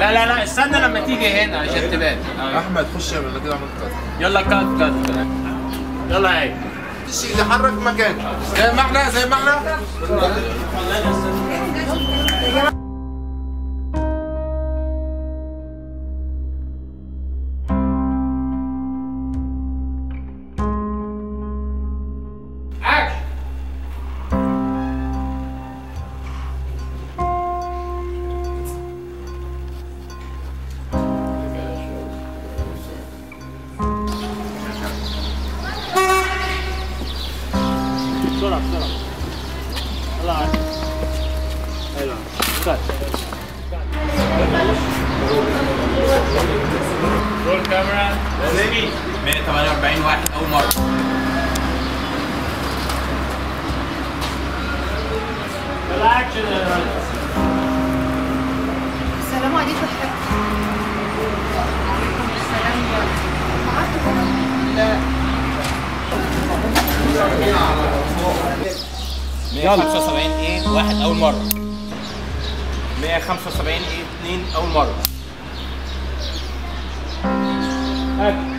لا لا لا استنى لما تيجي هنا على جنبات. احمد خش يلا كده عملت كات. يلا كات كات. يلا هيك. الشيء اللي حرك مكانه زي ما احنا زي ما احنا. السلام عليكم حبيبتي. وعليكم السلام يا رب. قعدتوا كلكم؟ لا. 175 ايه؟ واحد أول مرة. 175 ايه؟ اتنين أول مرة.